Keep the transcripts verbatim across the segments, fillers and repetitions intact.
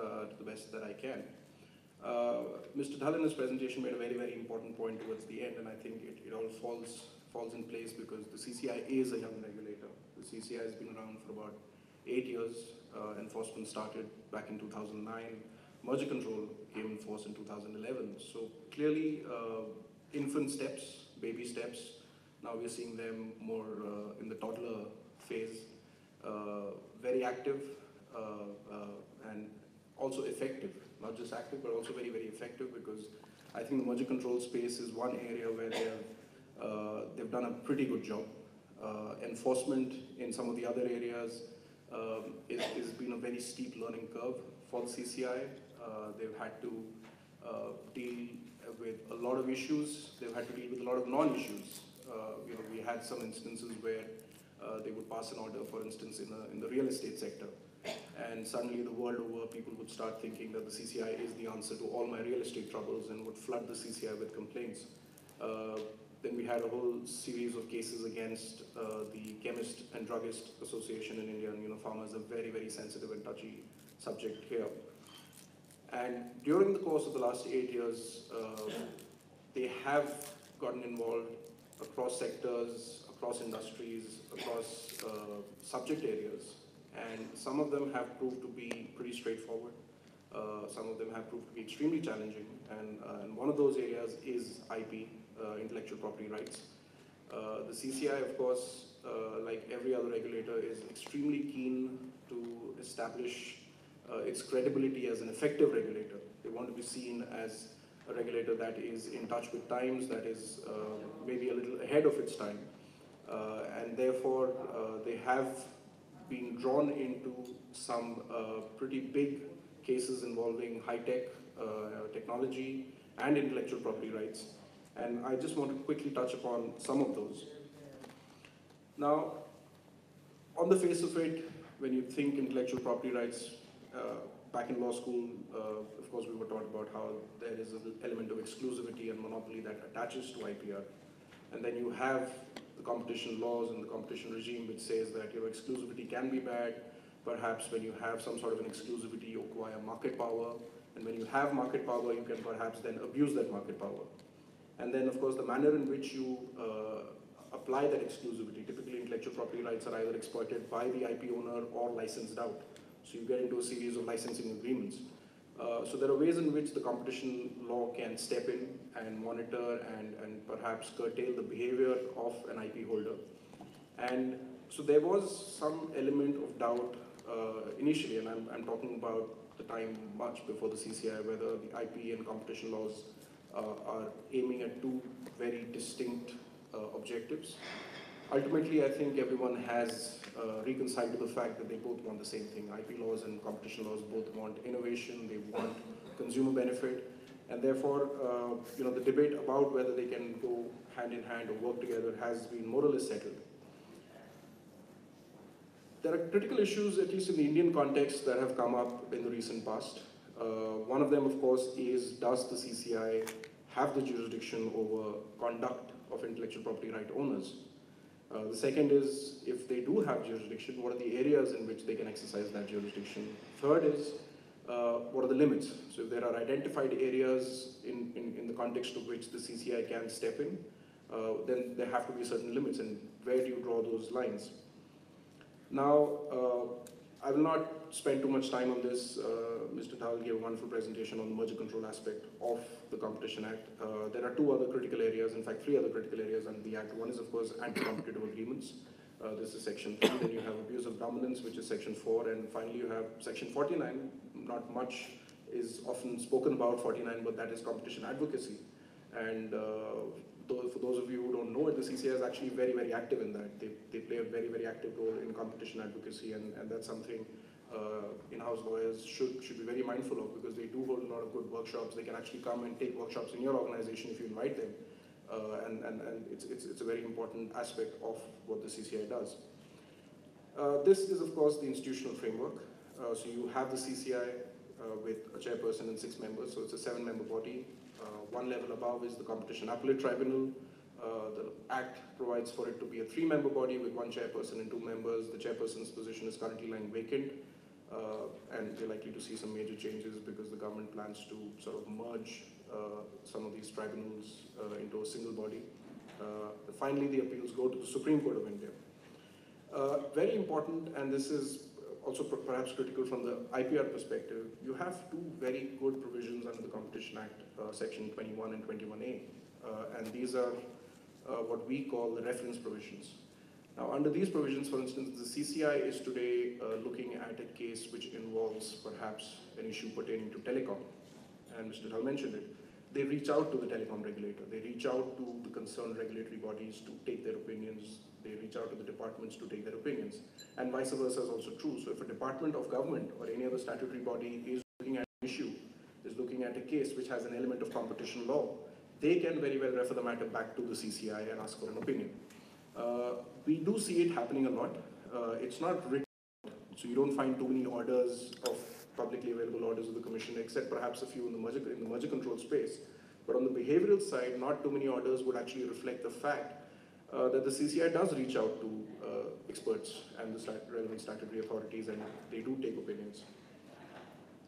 uh, to the best that I can. Uh, Mister Dhal in his presentation made a very, very important point towards the end, and I think it, it all falls, falls in place because the C C I is a young regulator. The C C I has been around for about eight years. Uh, enforcement started back in two thousand nine. Merger control came in force in two thousand eleven. So clearly, uh, infant steps, baby steps, now we're seeing them more uh, in the toddler phase, uh, very active uh, uh, and also effective, not just active, but also very, very effective, because I think the merger control space is one area where they have, uh, they've done a pretty good job. Uh, enforcement in some of the other areas um, is, is been a very steep learning curve for the C C I. Uh, they've had to uh, deal with a lot of issues. They've had to deal with a lot of non-issues. Uh, you know, we had some instances where uh, they would pass an order, for instance, in, a, in the real estate sector, and suddenly the world over, people would start thinking that the C C I is the answer to all my real estate troubles and would flood the C C I with complaints. Uh, then we had a whole series of cases against uh, the Chemist and Druggist Association in India, and you know, pharma is a very, very sensitive and touchy subject here. And during the course of the last eight years, uh, they have gotten involved across sectors, across industries, across uh, subject areas. And some of them have proved to be pretty straightforward. Uh, some of them have proved to be extremely challenging. And, uh, and one of those areas is I P, uh, intellectual property rights. Uh, the C C I, of course, uh, like every other regulator, is extremely keen to establish uh, its credibility as an effective regulator. They want to be seen as a regulator that is in touch with times, that is uh, maybe a little ahead of its time. Uh, and therefore, uh, they have been drawn into some uh, pretty big cases involving high-tech uh, technology and intellectual property rights. And I just want to quickly touch upon some of those. Now, on the face of it, when you think intellectual property rights, uh, back in law school, uh, of course, we were taught about how there is an element of exclusivity and monopoly that attaches to I P R. And then you have the competition laws and the competition regime, which says that your exclusivity can be bad. Perhaps when you have some sort of an exclusivity, you acquire market power. And when you have market power, you can perhaps then abuse that market power. And then, of course, the manner in which you uh, apply that exclusivity. Typically, intellectual property rights are either exploited by the I P owner or licensed out. So you get into a series of licensing agreements. Uh, so there are ways in which the competition law can step in and monitor and, and perhaps curtail the behavior of an I P holder. And so there was some element of doubt uh, initially, and I'm, I'm talking about the time much before the C C I, whether the I P and competition laws uh, are aiming at two very distinct uh, objectives. Ultimately, I think everyone has uh, reconciled to the fact that they both want the same thing. I P laws and competition laws both want innovation, they want consumer benefit, and therefore, uh, you know, the debate about whether they can go hand in hand or work together has been more or less settled. There are critical issues, at least in the Indian context, that have come up in the recent past. Uh, one of them, of course, is does the C C I have the jurisdiction over conduct of intellectual property right owners? Uh, the second is, if they do have jurisdiction, what are the areas in which they can exercise that jurisdiction? Third is, uh, what are the limits? So if there are identified areas in, in, in the context of which the C C I can step in, uh, then there have to be certain limits, and where do you draw those lines? Now, uh, I will not spend too much time on this. Uh, Mister Dhal gave a wonderful presentation on the merger control aspect of the Competition Act. Uh, there are two other critical areas, in fact, three other critical areas under the Act. One is, of course, anti-competitive agreements. Uh, this is Section three. Then you have abuse of dominance, which is Section four. And finally, you have Section forty-nine. Not much is often spoken about forty-nine, but that is competition advocacy. And uh, th for those of you who don't know it, the C C I is actually very, very active in that. They, they play a very, very active role in competition advocacy, and, and that's something Uh, in-house lawyers should, should be very mindful of, because they do hold a lot of good workshops. They can actually come and take workshops in your organization if you invite them. Uh, and and, and it's, it's, it's a very important aspect of what the C C I does. Uh, this is, of course, the institutional framework. Uh, so you have the C C I uh, with a chairperson and six members, so it's a seven-member body. Uh, one level above is the Competition Appellate Tribunal. Uh, the Act provides for it to be a three-member body with one chairperson and two members. The chairperson's position is currently lying vacant. Uh, and we're likely to see some major changes because the government plans to sort of merge uh, some of these tribunals uh, into a single body. Uh, finally, the appeals go to the Supreme Court of India. Uh, very important, and this is also perhaps critical from the I P R perspective, you have two very good provisions under the Competition Act, uh, Section twenty-one and twenty-one A, uh, and these are uh, what we call the reference provisions. Now, under these provisions, for instance, the C C I is today uh, looking at a case which involves perhaps an issue pertaining to telecom, and Mister Dhal mentioned it. They reach out to the telecom regulator, they reach out to the concerned regulatory bodies to take their opinions, they reach out to the departments to take their opinions, and vice versa is also true. So if a department of government or any other statutory body is looking at an issue, is looking at a case which has an element of competition law, they can very well refer the matter back to the C C I and ask for an opinion. Uh, we do see it happening a lot. Uh, it's not written, so you don't find too many orders of publicly available orders of the Commission, except perhaps a few in the merger, in the merger control space. But on the behavioral side, not too many orders would actually reflect the fact uh, that the C C I does reach out to uh, experts and the stat relevant statutory authorities, and they do take opinions.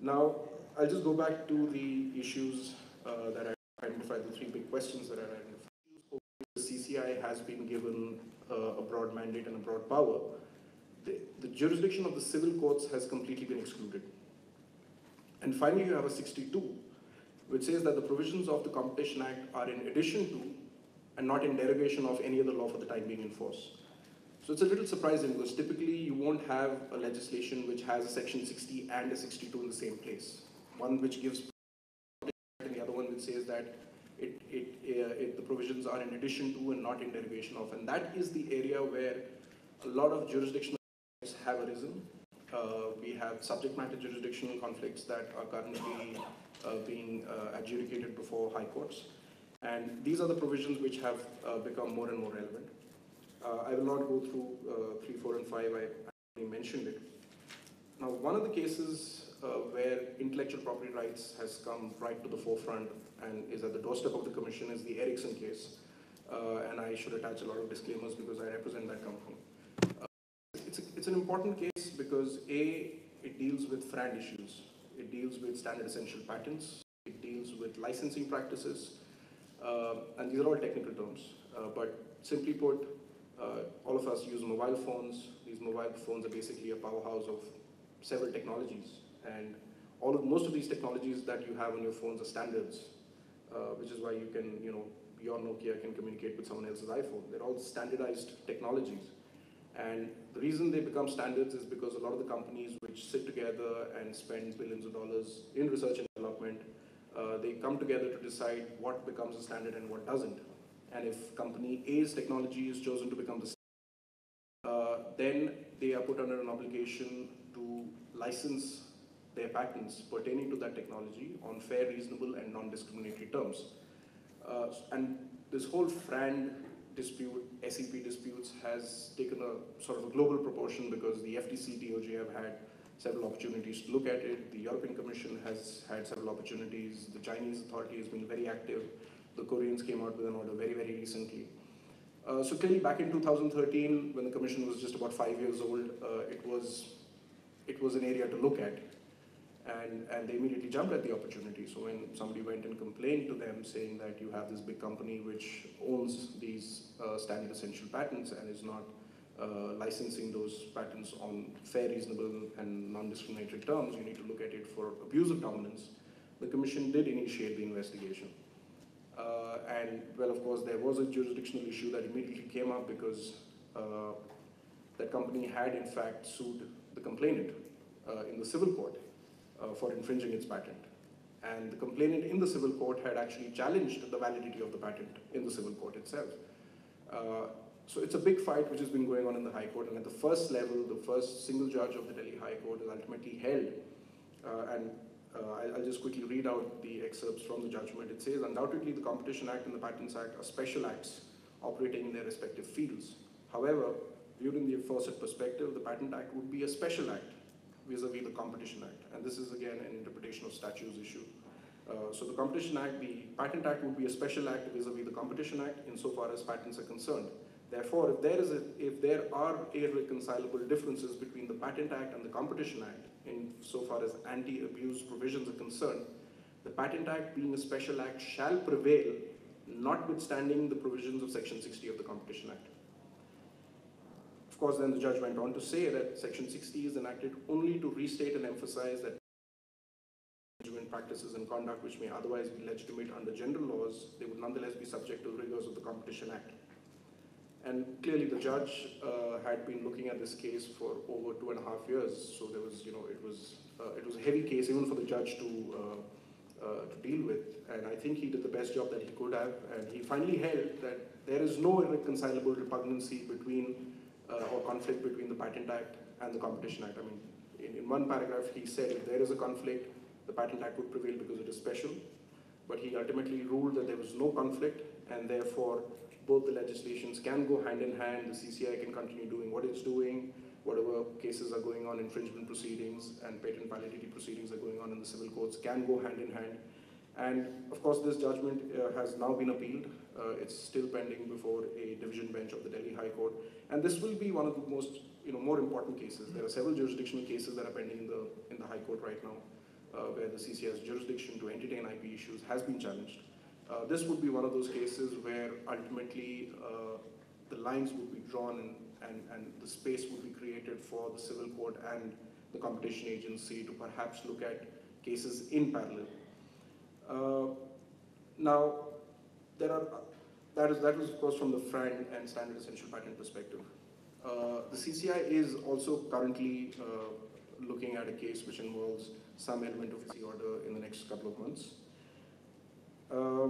Now, I'll just go back to the issues uh, that I identified, the three big questions that I identified. The C C I has been given uh, a broad mandate and a broad power. The, the jurisdiction of the civil courts has completely been excluded. And finally, you have a sixty-two, which says that the provisions of the Competition Act are in addition to and not in derogation of any other law for the time being in force. So it's a little surprising because typically you won't have a legislation which has a section sixty and a sixty-two in the same place. One which gives and the other one which says that it, it, uh, it, the provisions are in addition to and not in derogation of. And that is the area where a lot of jurisdictional conflicts have arisen. Uh, we have subject matter jurisdictional conflicts that are currently uh, being uh, adjudicated before high courts. And these are the provisions which have uh, become more and more relevant. Uh, I will not go through uh, three, four, and five, I already mentioned it. Now, one of the cases uh, where intellectual property rights has come right to the forefront and is at the doorstep of the Commission is the Ericsson case. Uh, and I should attach a lot of disclaimers because I represent that company. It's an important case because A, it deals with FRAND issues, it deals with standard essential patents, it deals with licensing practices, uh, and these are all technical terms. Uh, but simply put, uh, all of us use mobile phones. These mobile phones are basically a powerhouse of several technologies, and all of most of these technologies that you have on your phones are standards, uh, which is why you can, you know, your Nokia can communicate with someone else's iPhone. They're all standardized technologies. And the reason they become standards is because a lot of the companies which sit together and spend billions of dollars in research and development, uh, they come together to decide what becomes a standard and what doesn't. And if company A's technology is chosen to become the standard, uh, then they are put under an obligation to license their patents pertaining to that technology on fair, reasonable, and non-discriminatory terms. Uh, and this whole FRAND dispute, S E P disputes has taken a sort of a global proportion because the F T C, D O J have had several opportunities to look at it, the European Commission has had several opportunities, the Chinese authority has been very active, the Koreans came out with an order very, very recently. Uh, so clearly back in two thousand thirteen, when the Commission was just about five years old, uh, it was it was an area to look at. And, and they immediately jumped at the opportunity. So when somebody went and complained to them saying that you have this big company which owns these uh, standard essential patents and is not uh, licensing those patents on fair, reasonable, and non-discriminatory terms, you need to look at it for abuse of dominance. The Commission did initiate the investigation. Uh, and well, of course, there was a jurisdictional issue that immediately came up because uh, that company had in fact sued the complainant uh, in the civil court. Uh, for infringing its patent. And the complainant in the civil court had actually challenged the validity of the patent in the civil court itself. Uh, so it's a big fight which has been going on in the High Court, and at the first level, the first single judge of the Delhi High Court is ultimately held. Uh, and uh, I'll just quickly read out the excerpts from the judgment. It says, undoubtedly the Competition Act and the Patents Act are special acts operating in their respective fields. However, viewed in the aforesaid perspective, the Patent Act would be a special act vis-a-vis the Competition Act. And this is again an interpretation of statutes issue. Uh, so the Competition Act, the Patent Act would be a special act vis-a-vis the Competition Act insofar as patents are concerned. Therefore, if there is a, if there are irreconcilable differences between the Patent Act and the Competition Act, in so far as anti-abuse provisions are concerned, the Patent Act, being a special act, shall prevail notwithstanding the provisions of Section sixty of the Competition Act. Of course, then the judge went on to say that Section sixty is enacted only to restate and emphasize that management practices and conduct which may otherwise be legitimate under general laws, they would nonetheless be subject to the rigors of the Competition Act. And clearly the judge uh, had been looking at this case for over two and a half years, so there was, you know, it was, uh, it was a heavy case even for the judge to uh, Uh, to deal with, and I think he did the best job that he could have, and he finally held that there is no irreconcilable repugnancy between uh, or conflict between the Patent Act and the Competition Act. I mean, in, in one paragraph he said if there is a conflict, the Patent Act would prevail because it is special, but he ultimately ruled that there was no conflict, and therefore both the legislations can go hand in hand, the C C I can continue doing what it's doing, whatever cases are going on, infringement proceedings and patent validity proceedings are going on in the civil courts can go hand in hand. And of course this judgment uh, has now been appealed. Uh, it's still pending before a division bench of the Delhi High Court. And this will be one of the most, you know, more important cases. There are several jurisdictional cases that are pending in the, in the High Court right now, uh, where the C C I's jurisdiction to entertain I P issues has been challenged. Uh, this would be one of those cases where ultimately uh, the lines would be drawn and And, and the space would be created for the civil court and the competition agency to perhaps look at cases in parallel. Uh, now, there are, that is, that was of course from the FRAND and standard essential patent perspective. Uh, the C C I is also currently uh, looking at a case which involves some element of the order in the next couple of months. Uh,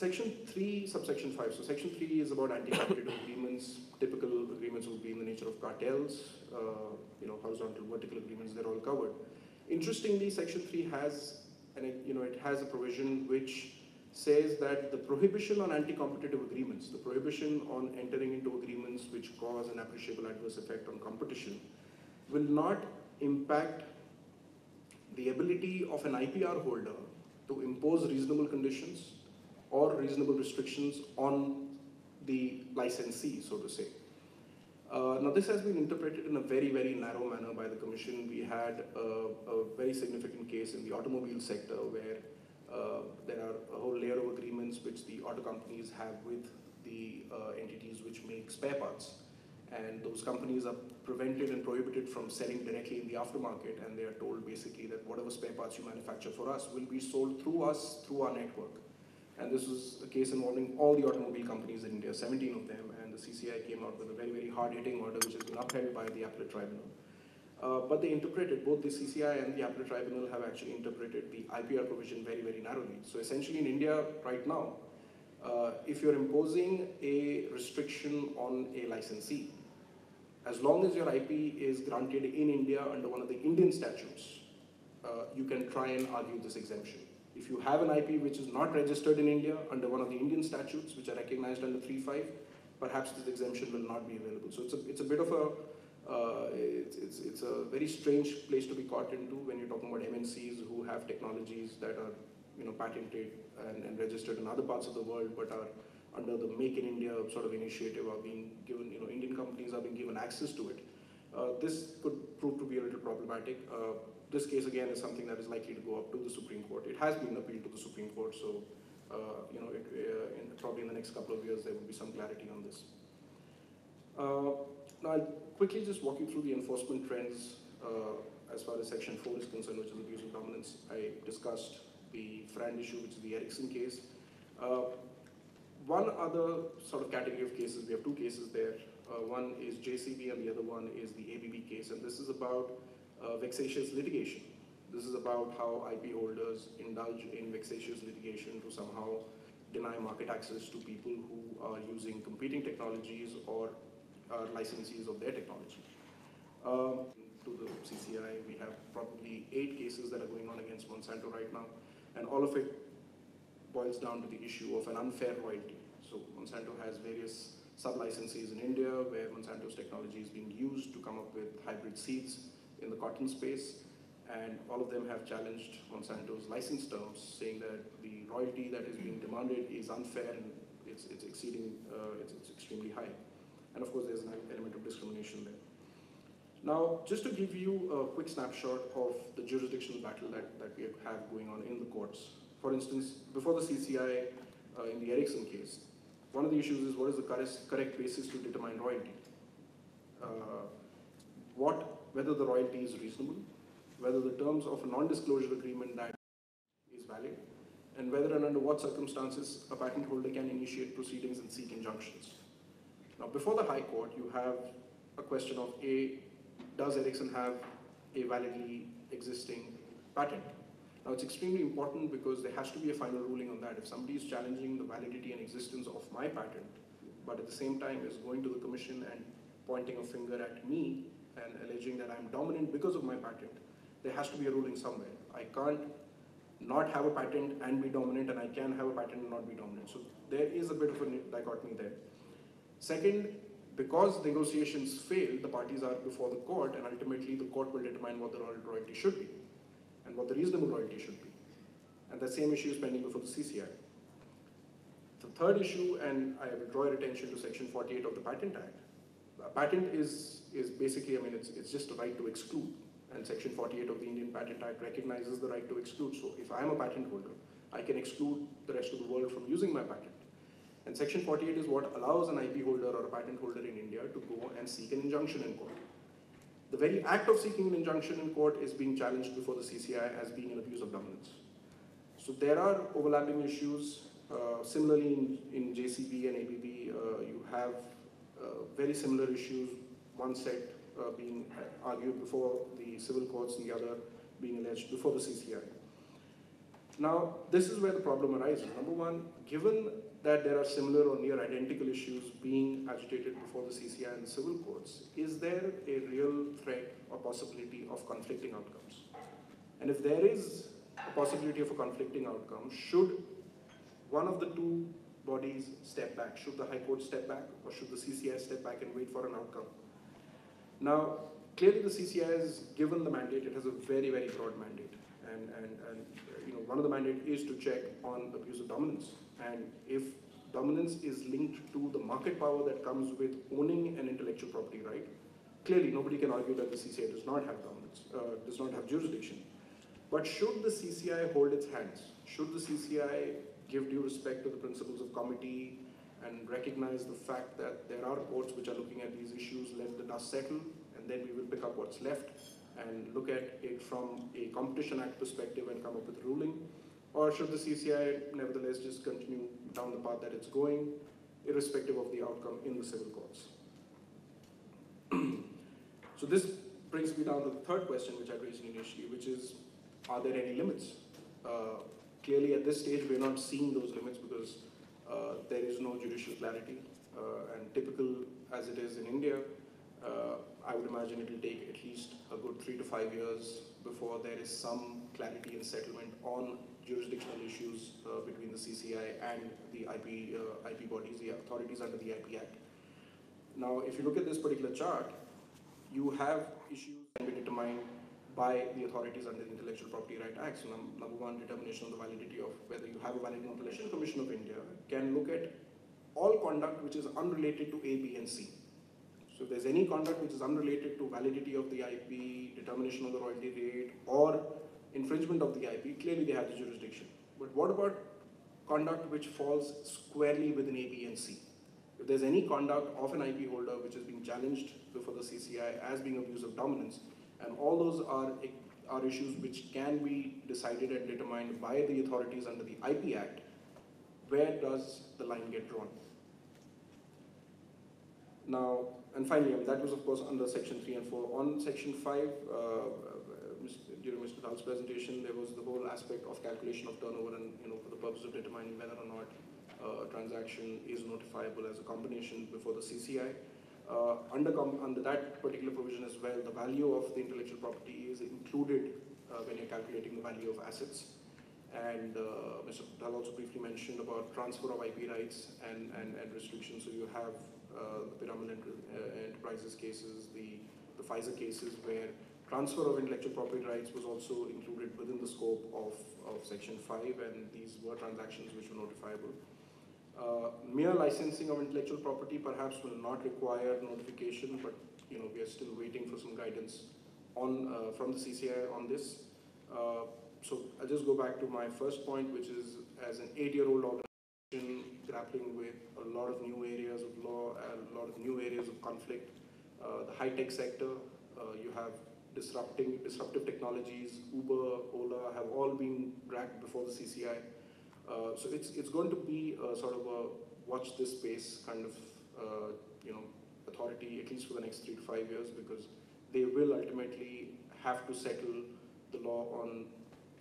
Section three, subsection five. So Section three is about anti-competitive agreements. Typical agreements will be in the nature of cartels, uh, you know, horizontal, vertical agreements, they're all covered. Interestingly, Section three has, and it, you know, it has a provision which says that the prohibition on anti-competitive agreements, the prohibition on entering into agreements which cause an appreciable adverse effect on competition, will not impact the ability of an I P R holder to impose reasonable conditions or reasonable restrictions on the licensee, so to say. Uh, now this has been interpreted in a very, very narrow manner by the Commission. We had a, a very significant case in the automobile sector where uh, there are a whole layer of agreements which the auto companies have with the uh, entities which make spare parts. And those companies are prevented and prohibited from selling directly in the aftermarket, and they are told basically that whatever spare parts you manufacture for us will be sold through us, through our network. And this was a case involving all the automobile companies in India, seventeen of them, and the C C I came out with a very, very hard-hitting order which has been upheld by the Appellate Tribunal. Uh, but they interpreted, both the C C I and the Appellate Tribunal have actually interpreted the I P R provision very, very narrowly. So essentially in India right now, uh, if you're imposing a restriction on a licensee, as long as your I P is granted in India under one of the Indian statutes, uh, you can try and argue this exemption. If you have an I P which is not registered in India under one of the Indian statutes which are recognized under three five, perhaps this exemption will not be available. So it's a, it's a bit of a, uh, it's, it's, it's a very strange place to be caught into when you're talking about M N Cs who have technologies that are, you know, patented and, and registered in other parts of the world but are under the Make in India sort of initiative are being given, you know, Indian companies are being given access to it. Uh, this could prove to be a little problematic. Uh, This case again is something that is likely to go up to the Supreme Court. It has been appealed to the Supreme Court, so uh, you know, it, uh, in, probably in the next couple of years there will be some clarity on this. Uh, now I'll quickly just walk you through the enforcement trends uh, as far as Section four is concerned, which is abuse of dominance. I discussed the FRAND issue, which is the Ericsson case. Uh, one other sort of category of cases, we have two cases there. Uh, one is J C B and the other one is the A B B case, and this is about Uh, vexatious litigation. This is about how I P holders indulge in vexatious litigation to somehow deny market access to people who are using competing technologies or are licensees of their technology. Uh, to the C C I, we have probably eight cases that are going on against Monsanto right now, and all of it boils down to the issue of an unfair royalty. So Monsanto has various sub-licensees in India where Monsanto's technology is being used to come up with hybrid seeds in the cotton space, and all of them have challenged Monsanto's license terms, saying that the royalty that is being demanded is unfair and it's, it's exceeding, uh, it's, it's extremely high. And of course, there's an element of discrimination there. Now, just to give you a quick snapshot of the jurisdictional battle that, that we have going on in the courts. For instance, before the C C I, uh, in the Ericsson case, one of the issues is what is the correct basis to determine royalty. Uh, what, whether the royalty is reasonable, whether the terms of a non-disclosure agreement that is valid, and whether and under what circumstances a patent holder can initiate proceedings and seek injunctions. Now, before the High Court, you have a question of, A, does Ericsson have a validly existing patent? Now, it's extremely important because there has to be a final ruling on that. If somebody is challenging the validity and existence of my patent, but at the same time is going to the commission and pointing a finger at me and alleging that I'm dominant because of my patent, there has to be a ruling somewhere. I can't not have a patent and be dominant, and I can have a patent and not be dominant. So there is a bit of a dichotomy there. Second, because negotiations fail, the parties are before the court, and ultimately the court will determine what the royalty should be and what the reasonable royalty should be. And the same issue is pending before the C C I. The third issue, and I will draw your attention to section forty-eight of the Patent Act. A patent is, is basically, I mean, it's, it's just a right to exclude. And section forty-eight of the Indian Patent Act recognizes the right to exclude. So if I am a patent holder, I can exclude the rest of the world from using my patent. And section forty-eight is what allows an I P holder or a patent holder in India to go and seek an injunction in court. The very act of seeking an injunction in court is being challenged before the C C I as being an abuse of dominance. So there are overlapping issues. Uh, similarly, in, in J C B and A B B, uh, you have uh, very similar issues, one set uh, being argued before the civil courts and the other being alleged before the C C I. Now, this is where the problem arises. Number one, given that there are similar or near identical issues being agitated before the C C I and the civil courts, is there a real threat or possibility of conflicting outcomes? And if there is a possibility of a conflicting outcome, should one of the two bodies step back? Should the High Court step back, or should the C C I step back and wait for an outcome? Now, clearly the C C I has given the mandate. It has a very, very broad mandate. And, and, and you know, one of the mandate is to check on abuse of dominance. And if dominance is linked to the market power that comes with owning an intellectual property right, clearly nobody can argue that the C C I does not have dominance, uh, does not have jurisdiction. But should the C C I hold its hands? Should the C C I give due respect to the principles of comity and recognize the fact that there are courts which are looking at these issues, let the dust settle, and then we will pick up what's left and look at it from a Competition Act perspective and come up with a ruling? Or should the C C I nevertheless just continue down the path that it's going, irrespective of the outcome in the civil courts? So this brings me down to the third question which I raised initially, which is, are there any limits? Uh, clearly at this stage we're not seeing those limits because uh, there is no judicial clarity, uh, and typical as it is in India, Uh, I would imagine it will take at least a good three to five years before there is some clarity and settlement on jurisdictional issues uh, between the C C I and the I P, uh, I P bodies, the authorities under the I P Act. Now, if you look at this particular chart, you have issues that can be determined by the authorities under the Intellectual Property Right Act. So num number one, determination of the validity of whether you have a valid intellectual. Commission of India can look at all conduct which is unrelated to A, B, and C. So if there's any conduct which is unrelated to validity of the I P, determination of the royalty rate, or infringement of the I P, clearly they have the jurisdiction. But what about conduct which falls squarely within A, B, and C? If there's any conduct of an I P holder which is being challenged before the C C I as being abuse of dominance, and all those are, are issues which can be decided and determined by the authorities under the I P Act, where does the line get drawn? Now, and finally, I mean, that was of course under section three and four. On section five, uh, during Mister Dal's presentation, there was the whole aspect of calculation of turnover, and you know, for the purpose of determining whether or not uh, a transaction is notifiable as a combination before the C C I. Uh, under, under that particular provision as well, the value of the intellectual property is included uh, when you're calculating the value of assets. And uh, Mister Dal also briefly mentioned about transfer of I P rights and, and, and restrictions. So you have Uh, the Piramal enter uh, Enterprises cases, the, the Pfizer cases, where transfer of intellectual property rights was also included within the scope of, of Section five, and these were transactions which were notifiable. Uh, mere licensing of intellectual property perhaps will not require notification, but you know, we are still waiting for some guidance on uh, from the C C I on this. Uh, so I'll just go back to my first point, which is as an eight-year-old organization grappling with a lot of new areas of law and a lot of new areas of conflict, uh, the high-tech sector, uh, you have disrupting disruptive technologies, Uber, Ola have all been dragged before the C C I. Uh, so it's it's going to be a sort of a watch this space kind of uh, you know authority, at least for the next three to five years, because they will ultimately have to settle the law on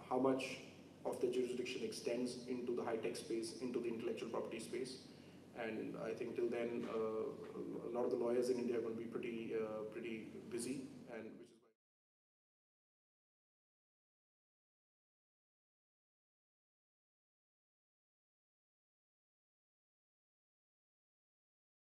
how much of the jurisdiction extends into the high-tech space, into the intellectual property space. And I think till then, uh, a lot of the lawyers in India are going to be pretty uh, pretty busy.